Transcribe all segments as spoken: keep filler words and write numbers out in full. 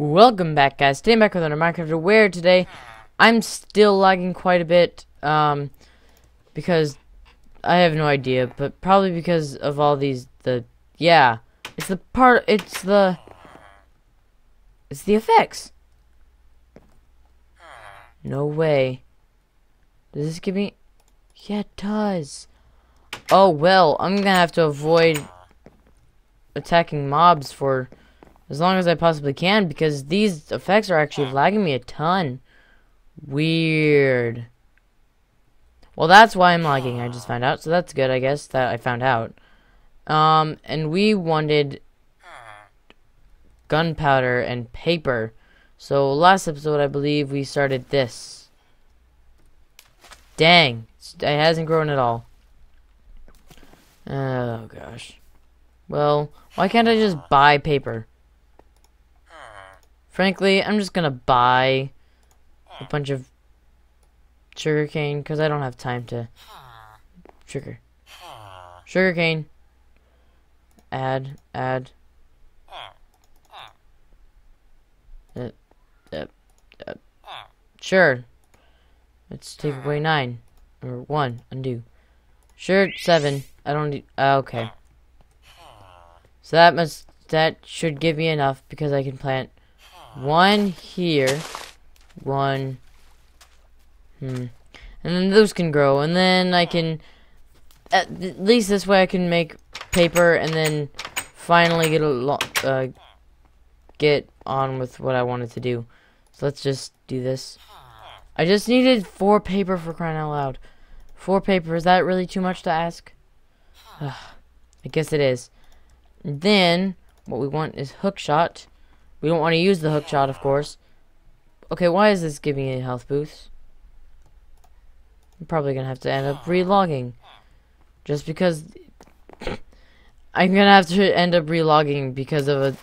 Welcome back, guys. Today I'm back with another Minecraft, where today I'm still lagging quite a bit, um, because I have no idea, but probably because of all these, the, yeah, it's the part, it's the, it's the effects. No way. Does this give me, yeah, it does. Oh, well, I'm gonna have to avoid attacking mobs for as long as I possibly can, because these effects are actually lagging me a ton. Weird. Well, that's why I'm lagging, I just found out. So that's good, I guess, that I found out. Um, and we wanted gunpowder and paper. So last episode, I believe, we started this. Dang, it hasn't grown at all. Oh, gosh. Well, why can't I just buy paper? Frankly, I'm just gonna buy a bunch of sugarcane because I don't have time to sugar. Sugarcane. Add, add. Uh, uh, uh. Sure. Let's take away nine or one. Undo. Sure, seven. I don't need. Uh, okay. So that must that should give me enough because I can plant. One here, one, hmm, and then those can grow, and then I can, at least this way I can make paper, and then finally get a lot, uh, get on with what I wanted to do. So let's just do this. I just needed four paper, for crying out loud. Four paper, is that really too much to ask? Ugh, I guess it is. Then, what we want is hookshot. We don't want to use the hookshot, of course. Okay, why is this giving me a health boost? I'm probably going to have to end up relogging. Just because... I'm going to have to end up relogging because of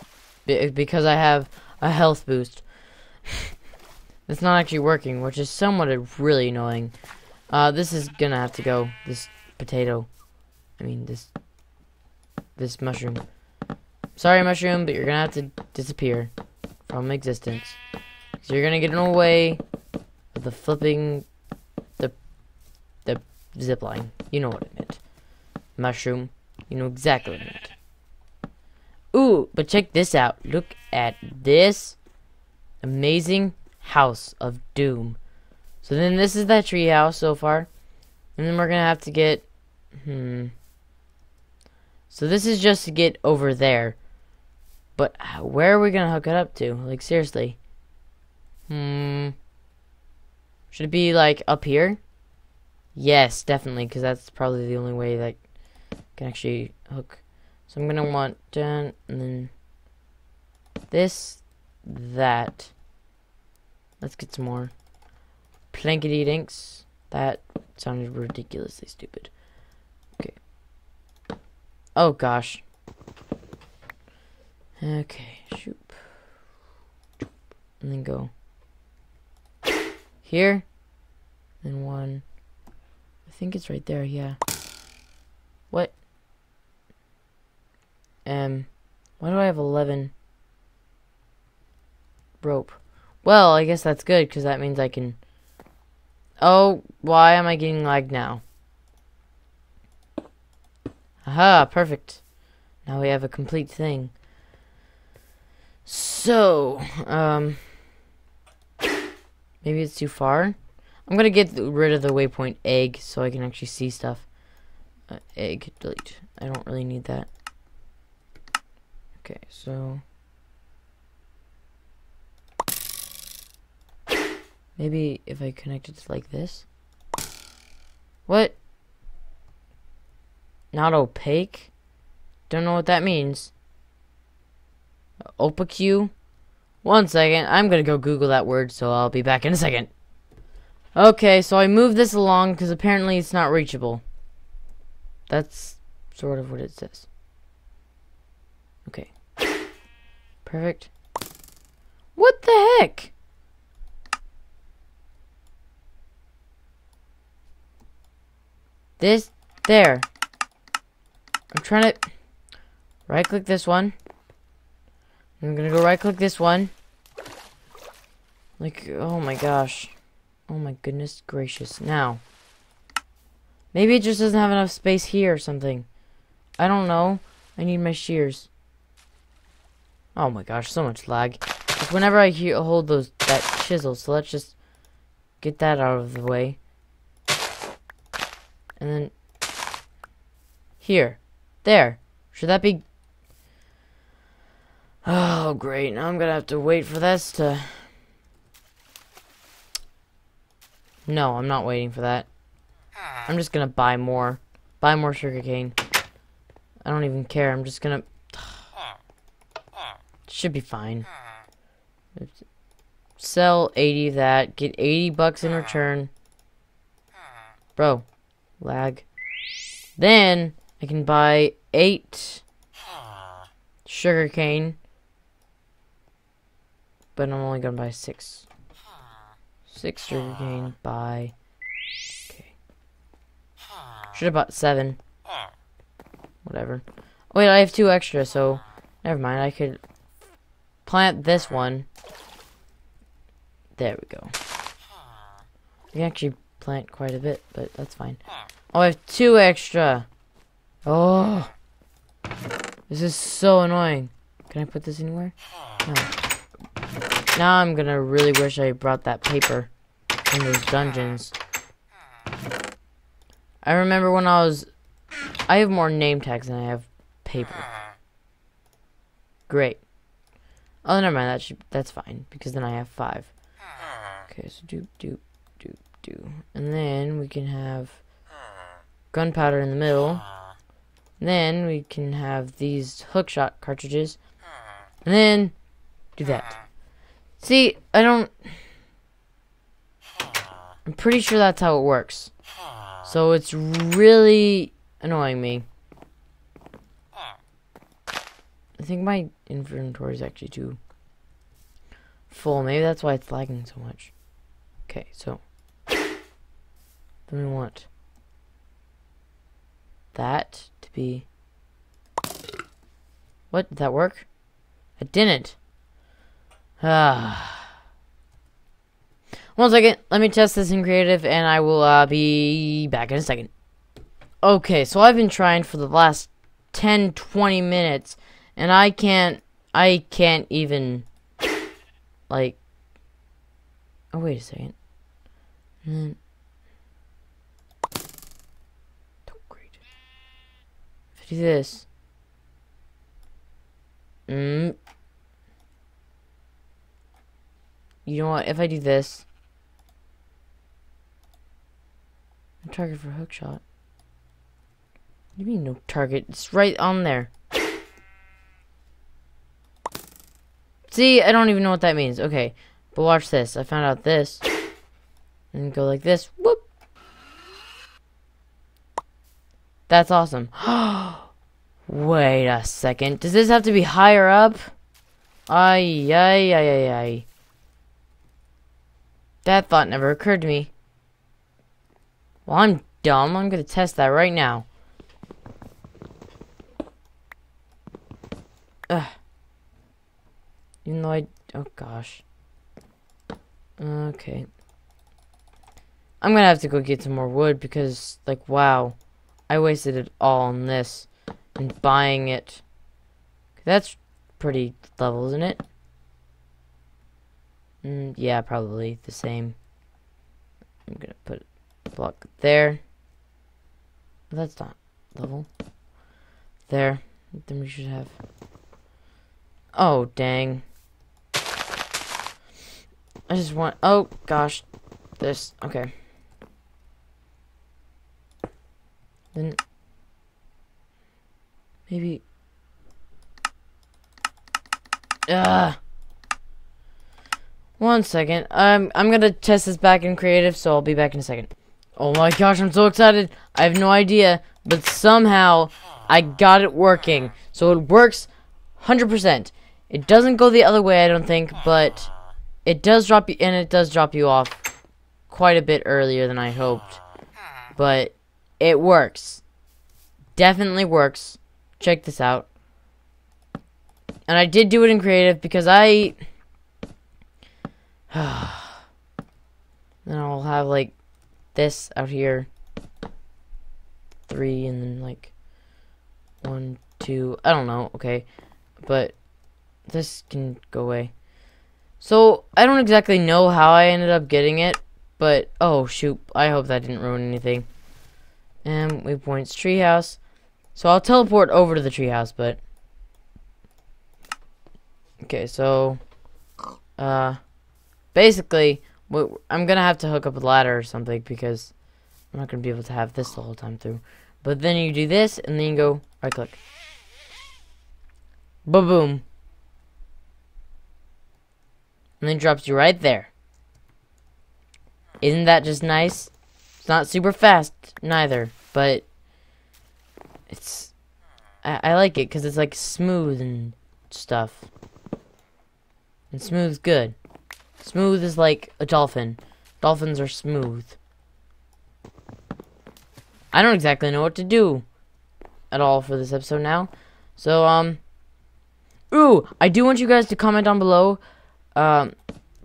a... Because I have a health boost. It's not actually working, which is somewhat really annoying. Uh, this is going to have to go. This potato. I mean, this... This mushroom. Sorry, mushroom, but you're gonna have to disappear from existence. So you're gonna get in the way of the flipping, the the zip line. You know what it meant, mushroom. You know exactly what it meant. Ooh, but check this out. Look at this amazing house of doom. So then this is that tree house so far, and then we're gonna have to get hmm. So this is just to get over there. But where are we going to hook it up to? Like, seriously. Hmm. Should it be, like, up here? Yes, definitely, because that's probably the only way that can actually hook. So I'm going to want done, and then this, that. Let's get some more. Plankety dinks. That sounded ridiculously stupid. Okay. Oh, gosh. Okay, shoot. And then go here. And one. I think it's right there, yeah. What? Um, why do I have eleven rope? Well, I guess that's good, because that means I can... Oh, why am I getting lagged now? Aha, perfect. Now we have a complete thing. So, um... maybe it's too far? I'm gonna get rid of the waypoint egg so I can actually see stuff. Uh, egg, delete. I don't really need that. Okay, so... maybe if I connect it like this? What? Not opaque? Don't know what that means. Opaque? One second. I'm gonna go Google that word, so I'll be back in a second. Okay, so I moved this along because apparently it's not reachable. That's sort of what it says. Okay. Perfect. What the heck? This there. I'm trying to right click this one. I'm gonna go right click this one. Like, oh my gosh. Oh my goodness gracious. Now. Maybe it just doesn't have enough space here or something. I don't know. I need my shears. Oh my gosh, so much lag. Just whenever I he hold those that chisel, so let's just get that out of the way. And then... here. There. Should that be... oh, great. Now I'm gonna have to wait for this to... no, I'm not waiting for that. I'm just gonna buy more. Buy more sugarcane. I don't even care. I'm just gonna... should be fine. Sell eighty of that. Get eighty bucks in return. Bro. Lag. Then, I can buy eight sugarcane. But I'm only gonna buy six. Six sugarcane. Buy... okay. Should have bought seven. Whatever. Wait, I have two extra, so... never mind, I could... plant this one. There we go. You can actually plant quite a bit, but that's fine. Oh, I have two extra. Oh, this is so annoying. Can I put this anywhere? No. Now I'm gonna really wish I brought that paper in those dungeons. I remember when I was... I have more name tags than I have paper. Great. Oh, never mind. That should, that's fine, because then I have five. Okay, so doop, doop, doop, doop. And then we can have gunpowder in the middle. And then we can have these hookshot cartridges. And then do that. See, I don't... I'm pretty sure that's how it works. So it's really annoying me. I think my inventory is actually too full. Maybe that's why it's lagging so much. Okay, so then we want that to be... what? Did that work? I didn't. Ah. One second. Let me test this in creative, and I will uh, be back in a second. Okay, so I've been trying for the last ten, twenty minutes. And I can't, I can't even, like, oh, wait a second. And then, oh, great. If I do this, mm, you know what, if I do this, no target for hookshot. What do you mean no target? It's right on there. See, I don't even know what that means. Okay, but watch this. I found out this. And go like this. Whoop. That's awesome. Wait a second. Does this have to be higher up? Ay, ay, ay, ay, ay. That thought never occurred to me. Well, I'm dumb. I'm going to test that right now. Ugh. Even though I... oh, gosh. Okay. I'm gonna have to go get some more wood because, like, wow. I wasted it all on this and buying it. That's pretty level, isn't it? Mm, yeah, probably the same. I'm gonna put a block there. That's not level. There. Then we should have... oh, dang. I just want... oh, gosh. This. Okay. Then... maybe... ugh. One second. I'm, I'm gonna test this back in creative, so I'll be back in a second. Oh my gosh, I'm so excited. I have no idea, but somehow I got it working. So it works one hundred percent. It doesn't go the other way, I don't think, but... it does drop you, and it does drop you off quite a bit earlier than I hoped. But it works. Definitely works. Check this out. And I did do it in creative because I... Then I'll have like this out here, three, and then like one, two, I don't know, okay, but this can go away. So I don't exactly know how I ended up getting it, but oh shoot, I hope that didn't ruin anything. And we points treehouse, so I'll teleport over to the treehouse. But okay, so uh, basically, what, I'm gonna have to hook up a ladder or something because I'm not gonna be able to have this the whole time through. But then you do this, and then you go right click, ba-boom. And then drops you right there. Isn't that just nice? It's not super fast, neither. But it's... I, I like it, because it's like smooth and stuff. And smooth's good. Smooth is like a dolphin. Dolphins are smooth. I don't exactly know what to do at all for this episode now. So, um... ooh! I do want you guys to comment down below... Um,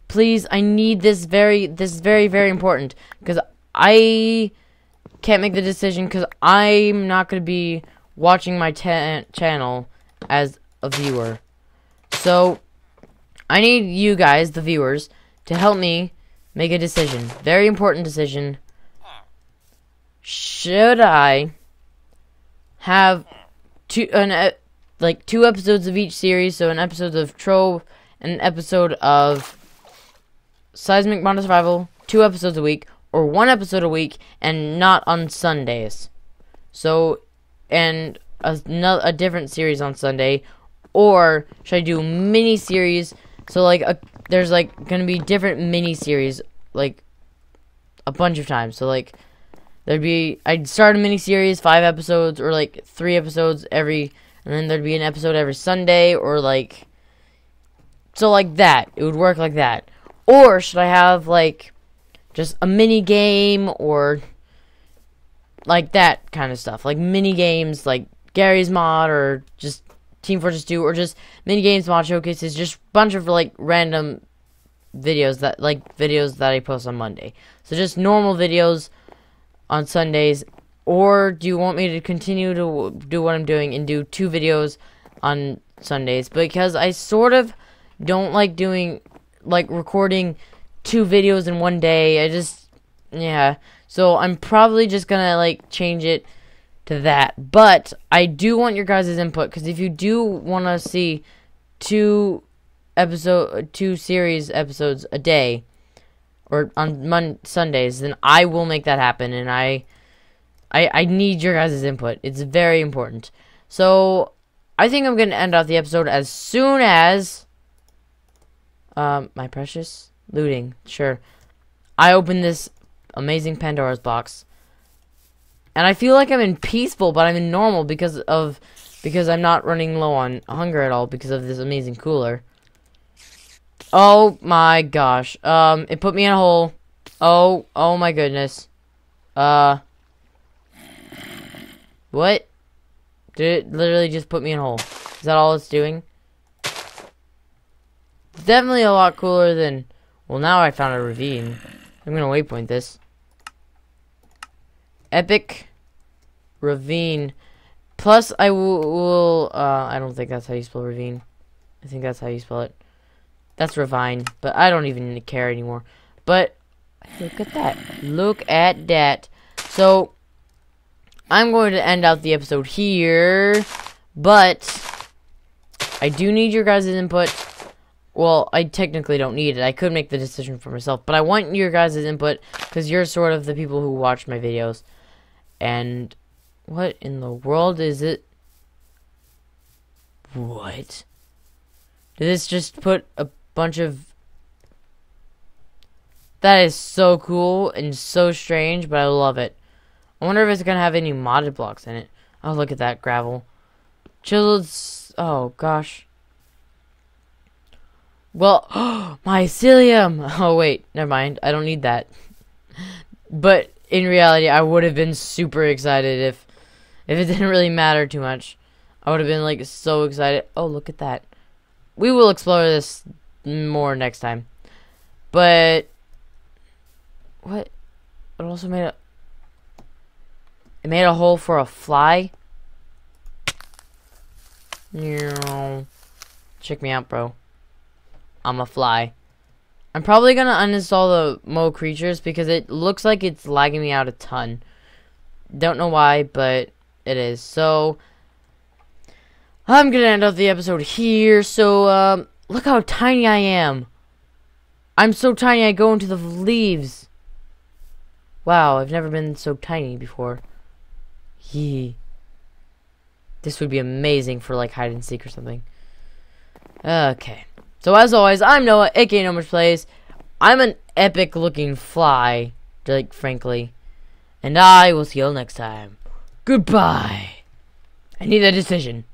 please, I need this very, this is very, very important, because I can't make the decision, because I'm not going to be watching my channel as a viewer. So, I need you guys, the viewers, to help me make a decision. Very important decision. Should I have two, an, uh, like, two episodes of each series, so an episode of Trove, an episode of Seismic Modded Survival, two episodes a week, or one episode a week, and not on Sundays. So, and a, a different series on Sunday, or should I do mini series? So like, a, there's like gonna be different mini series, like a bunch of times. So like, there'd be I'd start a mini series, five episodes, or like three episodes every, and then there'd be an episode every Sunday, or like. So like that, it would work like that. Or should I have like just a mini game or like that kind of stuff, like mini games like Gary's Mod or just Team Fortress two or just mini games, mod showcases, just a bunch of like random videos that like videos that I post on Monday. So just normal videos on Sundays. Or do you want me to continue to do what I'm doing and do two videos on Sundays? Because I sort of don't like doing, like, recording two videos in one day. I just, yeah. So I'm probably just gonna, like, change it to that. But I do want your guys' input, because if you do want to see two episode, two series episodes a day, or on Mon Sundays, then I will make that happen. And I, I, I need your guys' input. It's very important. So I think I'm gonna end off the episode as soon as... Um, my precious looting. Sure, I opened this amazing Pandora's box, and I feel like I'm in peaceful, but I'm in normal because of because I'm not running low on hunger at all because of this amazing cooler. Oh my gosh! Um, it put me in a hole. Oh, oh my goodness. Uh, what? Did it literally just put me in a hole? Is that all it's doing? Definitely a lot cooler than... Well, now I found a ravine. I'm gonna waypoint this. Epic ravine. Plus, I will... Uh, I don't think that's how you spell ravine. I think that's how you spell it. That's ravine. But I don't even care anymore. But, look at that. Look at that. So, I'm going to end out the episode here. But, I do need your guys' input. Well, I technically don't need it. I could make the decision for myself. But I want your guys' input, because you're sort of the people who watch my videos. And what in the world is it? What? Did this just put a bunch of... That is so cool and so strange, but I love it. I wonder if it's going to have any modded blocks in it. Oh, look at that gravel. Chiseled... Oh, gosh. Well, oh, mycelium! Oh, wait, never mind. I don't need that. But in reality, I would have been super excited if if it didn't really matter too much. I would have been, like, so excited. Oh, look at that. We will explore this more next time. But what? It also made a. It made a hole for a fly. Check me out, bro. I'm a fly. I'm probably gonna uninstall the Mo' creatures because it looks like it's lagging me out a ton. Don't know why, but it is. So I'm gonna end up the episode here. So um, look how tiny I am. I'm so tiny I go into the leaves. Wow, I've never been so tiny before. Yee. This would be amazing for like hide and seek or something. Okay. So as always, I'm Noah, aka NoMuchPlays. I'm an epic looking fly, like frankly. And I will see y'all next time. Goodbye. I need a decision.